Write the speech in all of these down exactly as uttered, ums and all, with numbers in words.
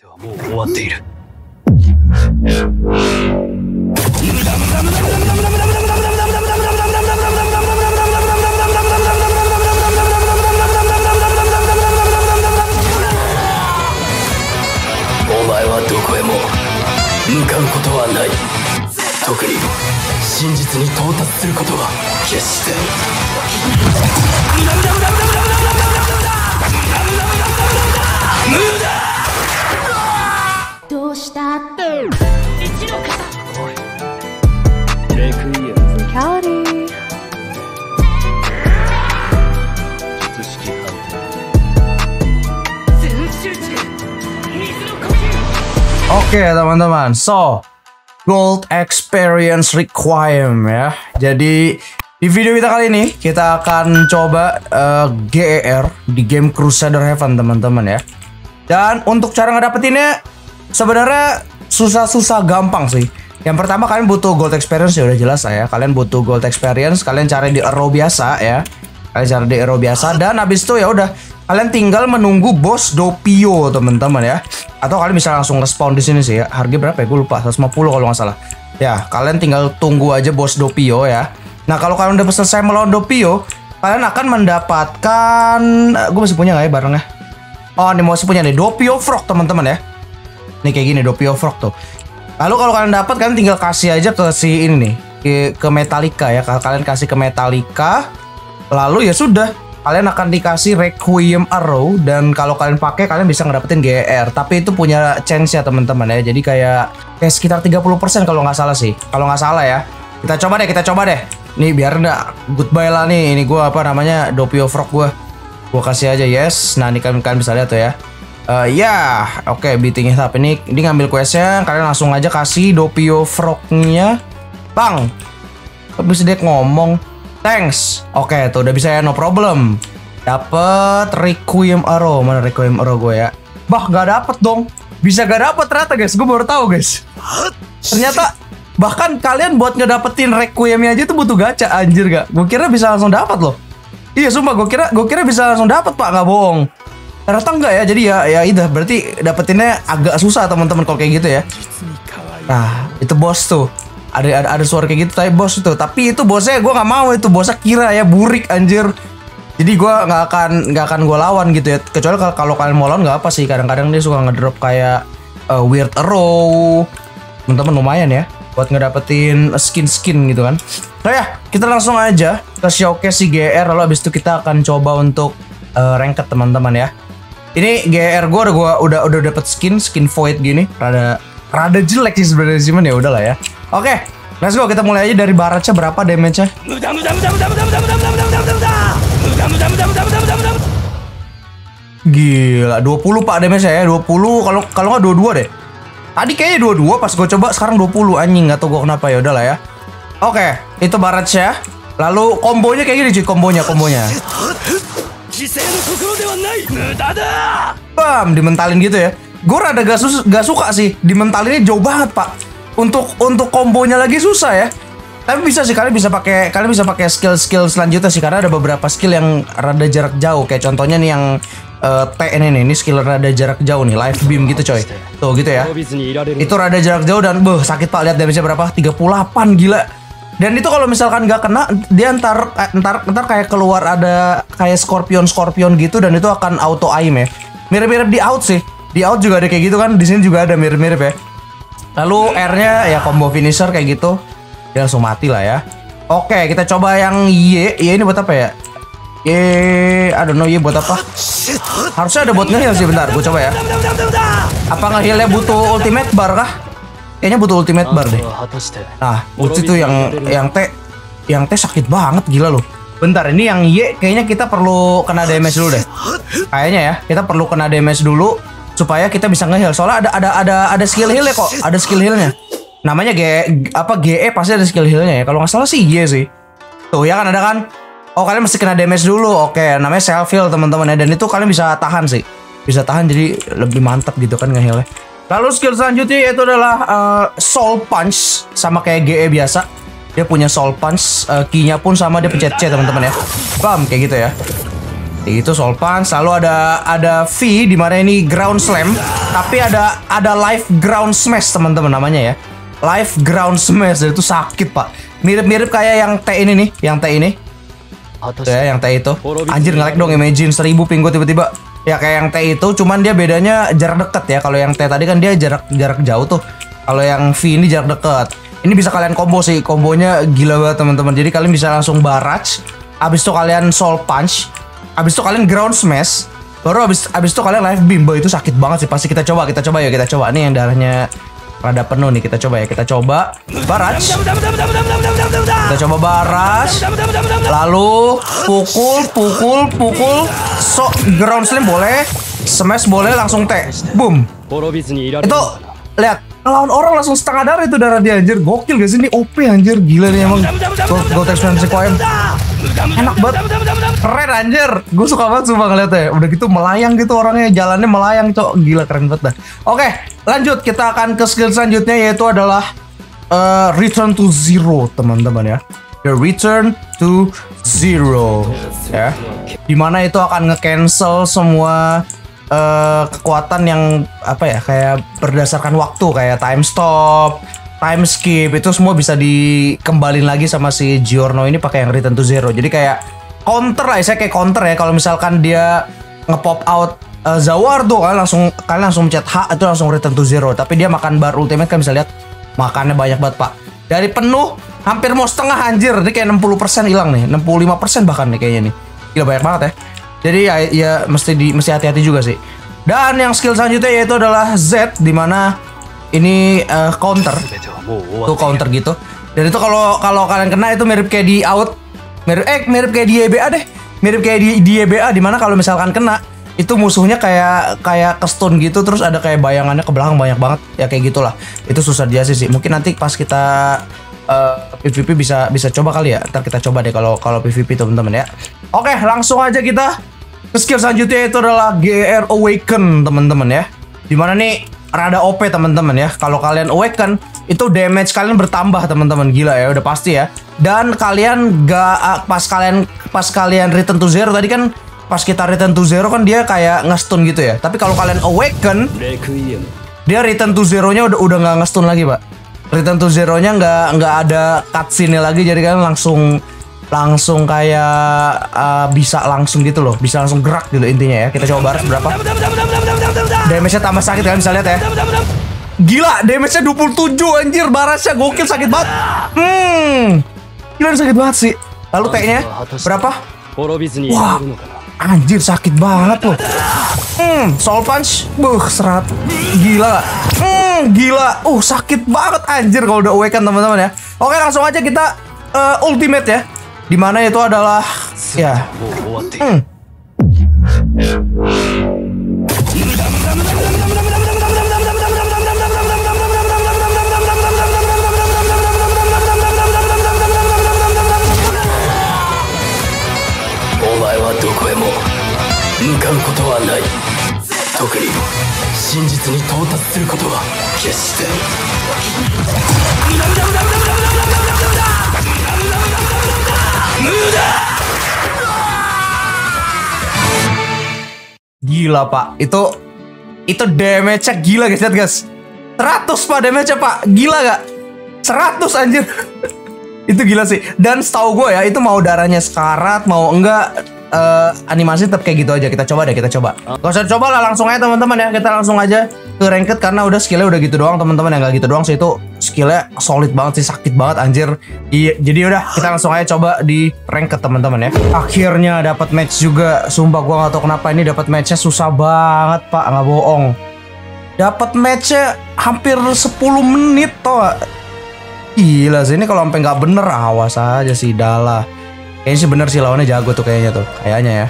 もう終わっている。お前はどこへも向かうことはない。特に真実に到達することは決して。無駄。どうしたって一の方おいレクイエムズキャリー術式判定全集中水の呼吸。 Oke teman-teman, so Gold Experience Requiem ya. Jadi di video kita kali ini kita akan coba uh, G E R di game Crusader Heaven teman-teman ya. Dan untuk cara ngedapetinnya sebenarnya susah-susah gampang sih. Yang pertama kalian butuh gold experience, ya udah jelas ya. Kalian butuh gold experience, kalian cari di arrow biasa ya. Kalian cari di arrow biasa dan habis itu ya udah kalian tinggal menunggu bos Doppio teman-teman ya. Atau kalian bisa langsung respawn di sini sih ya. Harga berapa ya? Gue lupa, seratus lima puluh kalau nggak salah. Ya, kalian tinggal tunggu aja bos Doppio ya. Nah, kalau kalian udah selesai melawan Doppio, kalian akan mendapatkan uh, gue masih punya nggak ya barangnya? Oh, ini masih punya nih Doppio Frog teman-teman ya. Nih kayak gini Doppio Frog tuh. Lalu kalau kalian dapat kalian tinggal kasih aja ke si ini nih, ke, ke Metallica ya. Kalian kasih ke Metallica, lalu ya sudah kalian akan dikasih Requiem Arrow dan kalau kalian pakai kalian bisa ngedapetin G E R. Tapi itu punya chance ya teman-teman ya. Jadi kayak kayak sekitar tiga puluh persen kalau nggak salah sih. Kalau nggak salah ya. Kita coba deh, kita coba deh. Nih biar nggak goodbye lah nih. Ini gua apa namanya Doppio Frog gua. Gua kasih aja yes. Nah, ini kalian kalian bisa lihat tuh ya. Uh, ya, yeah. Oke, okay, beating tahap ini, ini ngambil questnya, kalian langsung aja kasih Doppio Frog-nya, bang. Tapi sedikit ngomong, thanks. Oke, okay, tuh udah bisa ya, no problem. Dapet Requiem Arrow, mana Requiem Arrow gue ya? Bah, gak dapet dong. Bisa gak dapet ternyata guys, gue baru tahu guys. Ternyata bahkan kalian buat ngedapetin Requiem-nya aja itu butuh gacha anjir gak? Gue kira bisa langsung dapat loh. Iya, sumpah gue kira gue kira bisa langsung dapat pak, gak bohong. Ternyata enggak ya, jadi ya ya udah berarti dapetinnya agak susah teman-teman kalau kayak gitu ya. Nah itu bos tuh ada ada, ada suara kayak gitu tapi bos itu tapi itu bosnya gue nggak mau, itu bosnya kira ya burik anjir. Jadi gue nggak akan nggak akan gue lawan gitu ya, kecuali kalau kalau kalian mau lawan nggak apa sih, kadang-kadang dia suka ngedrop kayak uh, weird arrow teman-teman, lumayan ya buat ngedapetin skin-skin gitu kan. Nah ya kita langsung aja ke showcase si G R, lalu abis itu kita akan coba untuk uh, ranked teman-teman ya. Ini G R gue udah gue udah udah dapet skin skin void gini, rada rada jelek sih sebenarnya cuman ya udahlah ya. Oke, okay, let's go, kita mulai aja dari baratnya berapa damage-nya. Gila, dua puluh pak damage-nya ya, dua puluh kalau kalau nggak dua puluh dua deh. Tadi kayaknya dua puluh dua pas gue coba, sekarang dua puluh anjing, nggak tau gue kenapa ya udahlah ya. Oke, okay, itu baratnya. Lalu kombonya kayak gini cuy, kombonya kombonya. Bam, dimentalin gitu ya. Gue rada gak, gak suka sih, dimentalinnya jauh banget pak. Untuk untuk kombonya lagi susah ya. Tapi bisa sih, kalian bisa pakai kalian bisa pakai skill-skill selanjutnya sih, karena ada beberapa skill yang rada jarak jauh. Kayak contohnya nih yang uh, T ini nih, ini skill rada jarak jauh nih, Live Beam gitu coy. Tuh gitu ya. Itu rada jarak jauh dan beuh, sakit pak, lihat damage-nya berapa? tiga puluh delapan, gila. Dan itu kalau misalkan nggak kena, dia ntar, ntar, ntar kayak keluar ada kayak scorpion-scorpion gitu dan itu akan auto aim ya. Mirip-mirip di out sih. Di out juga ada kayak gitu kan, di sini juga ada mirip-mirip ya. Lalu R-nya ya combo finisher kayak gitu. Dia langsung mati lah ya. Oke, kita coba yang Y. Y ini buat apa ya? Y, I don't know Y buat apa. Harusnya ada buat ngeheal sih, bentar gue coba ya. Apa ngehealnya butuh ultimate bar kah? Kayaknya butuh ultimate bar deh. Nah, ulti tuh yang yang T yang T sakit banget gila loh. Bentar, ini yang Y kayaknya kita perlu kena damage dulu deh. Kayaknya ya, kita perlu kena damage dulu supaya kita bisa ngeheal. Soalnya ada ada ada ada skill heal-nya kok, ada skill heal-nya. Namanya G apa G E pasti ada skill heal-nya ya. Kalau nggak salah sih Y sih. Tuh ya kan ada kan. Oh, kalian mesti kena damage dulu. Oke, namanya self heal teman-teman ya, dan itu kalian bisa tahan sih. Bisa tahan jadi lebih mantap gitu kan ngeheal-nya. Lalu skill selanjutnya yaitu adalah uh, Soul Punch, sama kayak G E biasa. Dia punya Soul Punch, uh, key-nya pun sama, dia pencet C teman-teman ya. Bam, kayak gitu ya. Itu Soul Punch, lalu ada ada V di mana ini Ground Slam, tapi ada ada Live Ground Smash teman-teman namanya ya. Live Ground Smash itu sakit, Pak. Mirip-mirip kayak yang T ini nih, yang T ini. Auto ya, yang T itu. Anjir nge-lag dong, imagine seribu ping gua tiba-tiba. Ya kayak yang T itu, cuman dia bedanya jarak dekat ya. Kalau yang T tadi kan dia jarak jarak jauh tuh. Kalau yang V ini jarak dekat. Ini bisa kalian combo sih, kombonya gila banget teman-teman. Jadi kalian bisa langsung barrage, habis itu kalian Soul Punch, habis itu kalian Ground Smash, baru habis habis itu kalian Live Beam. Boy, itu sakit banget sih. Pasti kita coba, kita coba ya, kita coba nih yang darahnya rada penuh nih, kita coba ya, kita coba barrage, kita coba barrage, lalu pukul, pukul, pukul, so Ground Slam boleh, smash boleh, langsung T, boom. Itu lihat lawan orang langsung setengah darah itu darah dia, anjir gokil guys, ini O P anjir, gila nih emang Gold Experience Requiem, enak banget, keren anjir, gue suka banget sumpah ngeliatnya, udah gitu melayang gitu orangnya, jalannya melayang cok, gila keren banget dah. Oke lanjut, kita akan ke skill selanjutnya yaitu adalah uh, Return to Zero teman-teman ya, The Return to Zero ya, dimana itu akan nge-cancel semua Uh, kekuatan yang apa ya, kayak berdasarkan waktu kayak time stop, time skip, itu semua bisa dikembalin lagi sama si Giorno ini pakai yang Return to Zero. Jadi kayak counter lah, saya kayak counter ya. Kalau misalkan dia nge-pop out uh, Zawardo, kan langsung kalian langsung mencet H, itu langsung Return to Zero. Tapi dia makan bar ultimate kan bisa lihat makannya banyak banget, Pak. Dari penuh hampir mau setengah anjir. Ini kayak enam puluh persen hilang nih, enam puluh lima persen bahkan nih kayaknya nih. Gila banyak banget ya. Jadi ya, ya mesti di mesti hati-hati juga sih. Dan yang skill selanjutnya yaitu adalah Z, dimana ini uh, counter, tuh counter gitu. Dan itu kalau kalau kalian kena itu mirip kayak di out, mirip eh mirip kayak di Y B A deh, mirip kayak di di Y B A dimana kalau misalkan kena itu musuhnya kayak kayak ke stun gitu, terus ada kayak bayangannya ke belakang banyak banget ya kayak gitulah. Itu susah dia sih. Mungkin nanti pas kita Uh, P V P bisa bisa coba kali ya. Ntar kita coba deh kalau kalau P V P teman-teman ya. Oke, langsung aja kita ke skill selanjutnya itu adalah G R Awaken teman-teman ya. Dimana nih rada O P teman-teman ya. Kalau kalian awaken itu damage kalian bertambah teman-teman, gila ya udah pasti ya. Dan kalian gak pas kalian pas kalian Return to Zero tadi kan, pas kita Return to Zero kan dia kayak nge-stun gitu ya. Tapi kalau kalian awaken dia Return to Zero-nya udah udah nggak nge-stun lagi, Pak. Return to Zero-nya nggak nggak ada cutscene lagi, jadi kan langsung langsung kayak uh, bisa langsung gitu loh, bisa langsung gerak gitu intinya ya. Kita coba baris berapa? Damage-nya tambah sakit kalian bisa lihat ya. Gila, damage-nya dua puluh tujuh anjir, barasnya gokil sakit banget. Hmm. Gila sakit banget sih. Lalu T-nya berapa? Wah. Anjir sakit banget loh. Hmm, Soul Punch. Buh, serat. Gila. Hmm. Gila, uh sakit banget anjir kalau udah awaken teman-teman ya. Oke langsung aja kita uh, ultimate ya. Dimana itu adalah ya. Hmm. Gila Pak, itu itu damage-nya gila guys, lihat guys. seratus Pak damage-nya Pak, gila gak? seratus anjir. Itu gila sih. Dan setahu gue ya, itu mau darahnya sekarat mau enggak Uh, animasi tetap kayak gitu aja, kita coba deh, kita coba. Gak usah coba lah, langsung aja teman-teman ya, kita langsung aja ke ranked karena udah skillnya udah gitu doang teman-teman ya, nggak gitu doang sih itu skillnya solid banget sih, sakit banget anjir. I jadi udah kita langsung aja coba di ranked teman-teman ya. Akhirnya dapat match juga, sumpah gua nggak tahu kenapa ini dapat matchnya susah banget Pak, nggak bohong. Dapat matchnya hampir sepuluh menit toh. Gila sih ini kalau sampai nggak bener awas aja sih dalah. Kayaknya sih bener sih lawannya jago tuh kayaknya tuh. Kayaknya ya.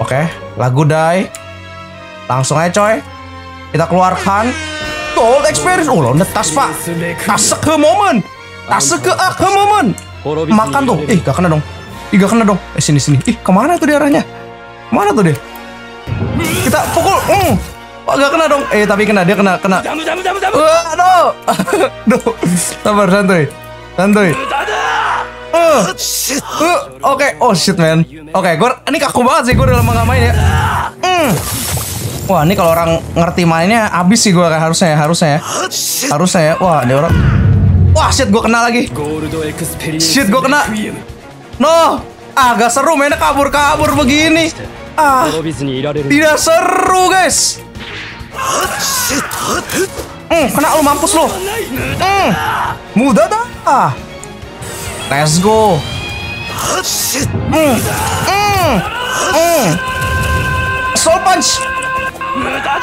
Oke. Lagu die. Langsung aja coy. Kita keluarkan Gold Experience. Oh lawannya tas Pak. Tas ke momen. Tas ke ke momen. Makan tuh. Ih gak kena dong. Ih gak kena dong. Eh sini sini. Ih kemana tuh dia arahnya? Mana tuh dia? Kita pukul. Mm. Oh gak kena dong. Eh tapi kena. Dia kena. Kena. Aduh. Aduh. Sabar santuy. Santuy. Uh, shit. Uh, Oke, okay. Oh shit man. Oke, okay, gue ini kaku banget sih, gue udah lama gak main ya. Mm. Wah, ini kalau orang ngerti mainnya abis sih gue harusnya ya, harusnya ya. Harusnya ya. Wah, ada orang. Wah, shit gue kena lagi. Shit gue kena. No. Ah, gak seru mainnya kabur-kabur begini. Ah. Tidak seru, guys. Hmm, kena lu mampus lu. Hmm. Mudah dah. Ah. Let's go. Hmm. Hmm. Hmm. Soul Punch.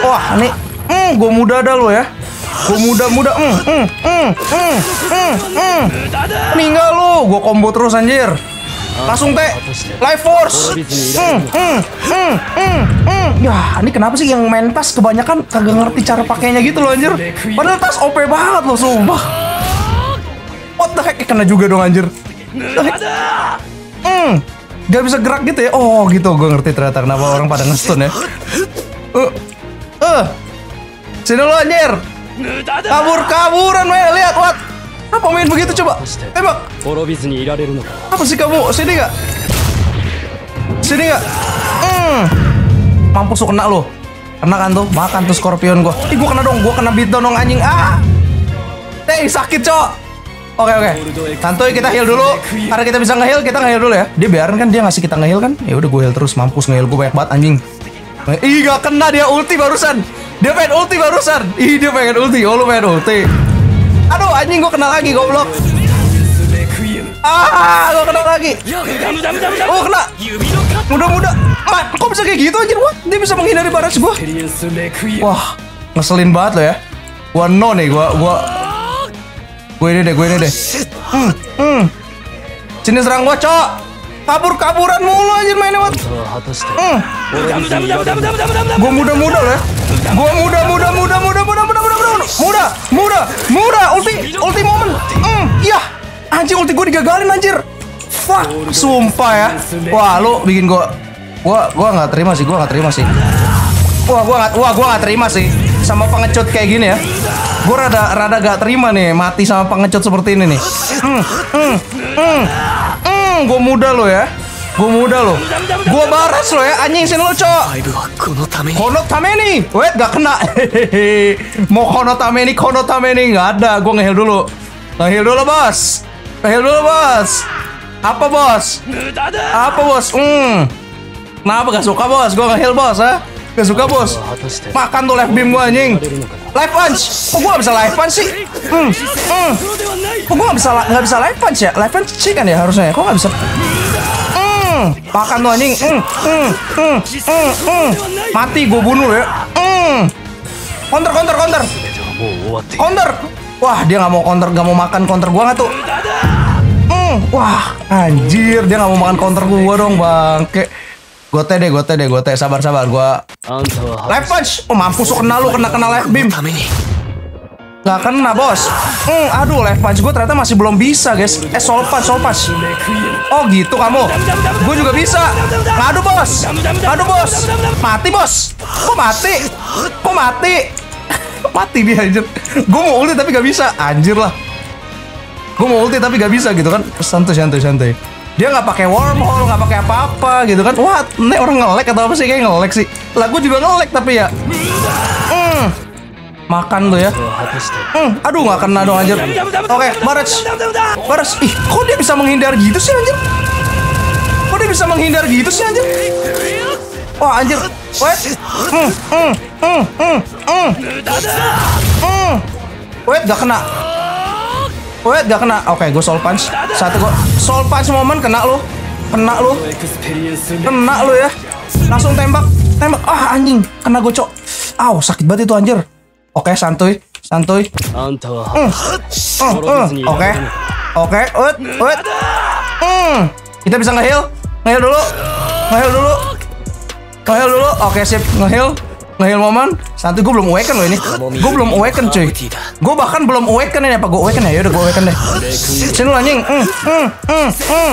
Wah, nih. Hmm, gue mudah dah lu ya. Gue mudah-mudah. Hmm. Hmm. Hmm. Hmm. Hmm. Hmm. Meninggal lu. Gue combo terus anjir. Langsung teh. Life Force. Hmm. Hmm. Hmm. Hmm. Hmm. Yah, ini kenapa sih yang main tas kebanyakan kagak ngerti cara pakainya gitu loh anjir. Padahal tas O P banget loh sumpah. What the heck, kena juga dong anjir. Hmm, gak bisa gerak gitu ya. Oh gitu, gue ngerti ternyata kenapa orang pada nge-stun ya. Uh, uh. Sini lo anjir. Kabur-kaburan men, lihat what. Apa main begitu coba? Tembak. Apa sih kamu? Sini gak? Sini gak? Hmm. Mampus lo kena lo. Kena kan tuh, makan tuh Scorpion gue. Ih gue kena dong, gue kena beatdown dong anjing. Ah. Eh sakit cok. Oke oke, santuy kita heal dulu. Karena kita bisa nge-heal, kita nge-heal dulu ya. Dia biarin kan, dia ngasih kita nge-heal kan. Ya udah gue heal terus, mampus nge-heal gue banyak banget anjing. Ih gak kena, dia ulti barusan. Dia pengen ulti barusan. Ih dia pengen ulti, oh lu pengen ulti. Aduh anjing gue kena lagi goblok. Ah gue kena lagi. Oh kena. Mudah-mudah. Kok bisa kayak gitu anjir, what? Dia bisa menghindari baraj gue. Wah, ngeselin banget lo ya. Gua no nih, gua gua Gue ini deh, gue ini deh. Hmm, hmm. Sini serang gue, cok. Kabur-kaburan mulu anjir mainnya, what? Hmm. Gue muda-muda loh ya. Gue muda-muda, muda-muda, muda-muda, muda-muda. Muda, muda, muda. Ulti, ulti momen. Hmm, iya. Anjir, ulti gue digagalin anjir. Fuck, sumpah ya. Wah, lu bikin gue. Gue, gue gak terima sih, gue gak terima sih. Wah, gue gak, wah, gue gak terima sih. Sama pengecut kayak gini ya. Gue rada, rada gak terima nih, mati sama pengecut seperti ini nih. Hmm, hmm, hmm, hmm, gue muda lo ya, gue muda lo, gue baras lo ya, anjing sini lo cok. Konotameni, wait gak kena. Mau konotameni, konotameni nggak ada, gue ngeheal dulu, ngeheal dulu bos, ngeheal dulu bos. Apa bos? Apa bos? Hmm, kenapa gak suka bos? Gue ngeheal bos ah. Gak suka bos. Makan tuh live beam gue anjing. Live punch. Kok gue gak bisa live punch sih? Hmm. Hmm. Kok gue gak bisa, gak bisa live punch ya? Live punch sih kan ya harusnya ya. Kok gak bisa? Hmm. Makan tuh anjing. Hmm. Hmm. Hmm. Hmm. Hmm. Mati gue bunuh ya. Hmm. Counter, counter, counter. Counter. Wah dia gak mau counter. Gak mau makan counter gue gak tuh. Hmm. Wah anjir, dia gak mau makan counter gue dong bangke. Gote deh, gote deh, gote. Sabar, sabar. Gua live punch. Oh, mampus lu kena lu, kena kena live beam. Gak kena, bos. Hmm, aduh, live punch gue ternyata masih belum bisa, guys. Eh, soul punch, soul punch. Oh, gitu kamu. Gue juga bisa. Aduh, bos. Aduh, bos. Mati, bos. Kok mati? Kok mati? Mati dia, anjir. Gue mau ulti tapi gak bisa. Anjir lah. Gue mau ulti tapi gak bisa gitu kan. Santai, santai, santai. Dia nggak pakai wormhole, nggak pakai apa-apa gitu kan? Wah, nih orang nge-lag atau apa sih? Kayak nge-lag sih. Lah, gue juga nge-lag tapi ya. Mm. Makan tuh ya. Mm. Aduh, nggak kena dong anjir. Oke, baraj, baraj. Ih, kok dia bisa menghindar gitu sih anjir? Kok dia bisa menghindar gitu sih anjir? Wah, anjir. Wait. Mm, mm, mm, mm, mm. Mm. Wait, nggak kena. Wait, gak kena. Oke, okay, gue soul punch. Satu gue soul punch momen kena lu. Kena lu. Kena lu ya. Langsung tembak. Tembak. Ah, anjing. Kena gue, cok. Aw, sakit banget itu anjir. Oke, okay, santuy. Santuy. Mm. Mm. Mm. Oke. Okay. Oke, okay. Wait, wait. Mm. Kita bisa nge-heal. Nge-heal dulu. Nge-heal dulu. Nge-heal dulu. Oke, okay, sip. Nge-heal. Nge-heal momen. Santuy, gue belum awaken loh ini. Gue belum awaken cuy. Gue bahkan belum awaken ini. Apa gue awaken ya? Yaudah gue awaken deh. Sini lo anjing. Mm, mm, mm, mm.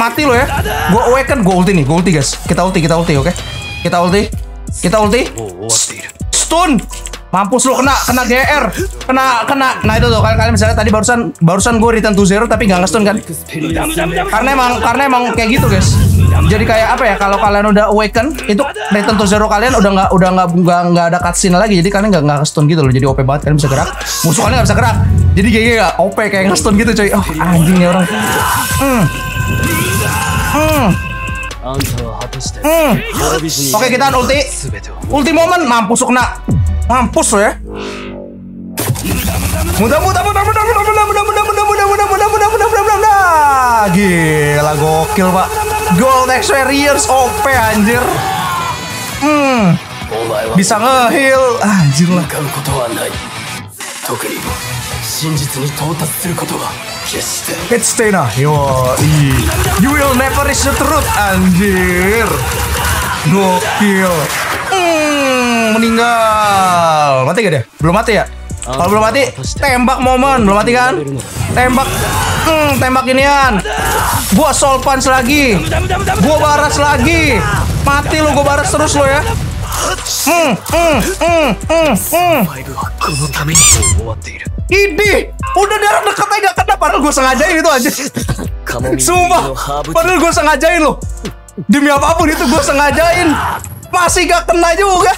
Mati lo ya. Gue awaken. Gue ulti nih. Gue ulti guys. Kita ulti. Kita ulti oke okay? Kita ulti. Kita ulti. Stun. Mampus lu, kena kena G R. Kena kena. Nah itu tuh, kalian misalnya tadi barusan barusan gue return to zero tapi enggak nge-stun kan. Karena emang karena emang kayak gitu, guys. Jadi kayak apa ya, kalau kalian udah awaken itu return to zero kalian udah nggak udah nggak nggak ada cutscene lagi. Jadi kalian nggak nggak nge-stun gitu loh. Jadi O P banget, kalian bisa gerak. Musuh kalian nggak bisa gerak. Jadi kayak O P kayak nge-stun gitu, coy. Oh, anjing ya orang. Hmm. Hmm. Hmm. Oke, kita ulti. Ulti momen, mampus kena. Mampus lo ya. Mudah mudah mudah mudah mudah mudah mudah mudah mudah mudah mudah mudah mudah mudah mudah mudah. Gila gokil, Pak. Gold Experience O P anjir. Hmm. Bisa nge-heal anjir lah. It's Tena. Yo, you will never reach the truth anjir. Gokil. Hmm, meninggal. Mati gak dia? Belum mati ya? Kalau belum mati, tembak momen. Belum mati kan? Tembak. Hmm, tembak inian. Gua soul punch lagi. Gua baras lagi. Mati lu, gua baras terus lo ya. Hmm, hmm, hmm, hmm, hmm. Idih, udah darah deket aja kena, padahal gua sengajain itu aja. Sumpah, padahal gua sengajain lo. Demi apapun itu gua sengajain. Masih gak kena juga.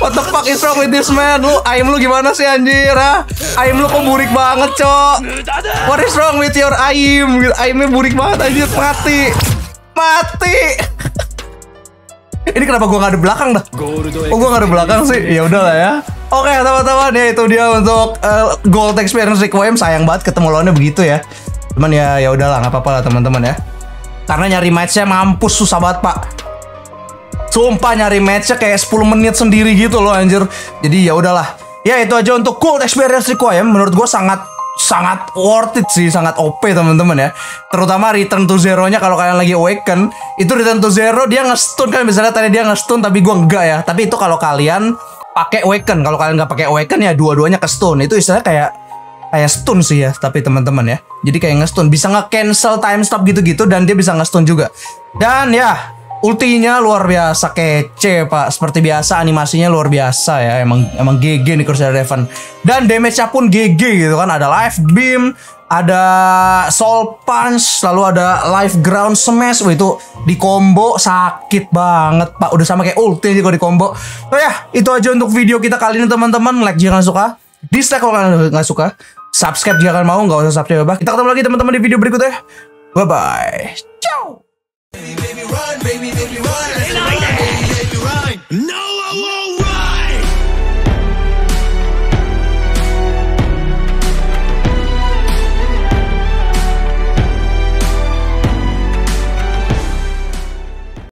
What the fuck is wrong with this man? Lu aim lu gimana sih anjir, ha? Aim lu kok burik banget, cok. What is wrong with your aim? Aimnya burik banget anjir. Mati. Mati. Ini kenapa gua gak ada belakang dah? Oh, gua gak ada belakang sih. Ya udahlah ya. Oke, teman-teman, ya itu dia untuk uh, Gold Experience Requiem. Sayang banget ketemu lawannya begitu ya. Cuman ya ya udahlah, nggak apa-apa lah teman-teman ya. Karena nyari matchnya mampus susah banget, Pak. Sumpah nyari matchnya kayak sepuluh menit sendiri gitu loh anjir. Jadi ya udahlah. Ya itu aja untuk Gold Experience Requiem. Menurut gue sangat sangat worth it sih, sangat O P teman-teman ya. Terutama Return to Zero-nya kalau kalian lagi awaken, itu Return to Zero dia nge-stun kan, misalnya tadi dia nge-stun tapi gue enggak ya. Tapi itu kalau kalian pakai awaken, kalau kalian nggak pakai awaken ya dua-duanya ke-stun. Itu istilahnya kayak kayak stun sih ya, tapi teman-teman ya. Jadi kayak nge-stun, bisa nge-cancel time stop gitu-gitu dan dia bisa nge-stun juga. Dan ya ultinya luar biasa kece, Pak. Seperti biasa animasinya luar biasa ya. Emang emang G G nih Crusader's Heaven. Dan damage-nya pun G G gitu kan. Ada Live Beam, ada Soul Punch, lalu ada Live Ground Smash. Wah, itu di combo sakit banget, Pak. Udah sama kayak ulti sih kalau di combo. Nah ya, itu aja untuk video kita kali ini teman-teman. Like jika kalian suka, dislike kalau kalian nggak suka, subscribe jika kalian mau, nggak usah subscribe ya. Kita ketemu lagi teman-teman di video berikutnya. Bye bye. Ciao. Baby, baby, run, baby, baby, run. Baby, baby, run. No!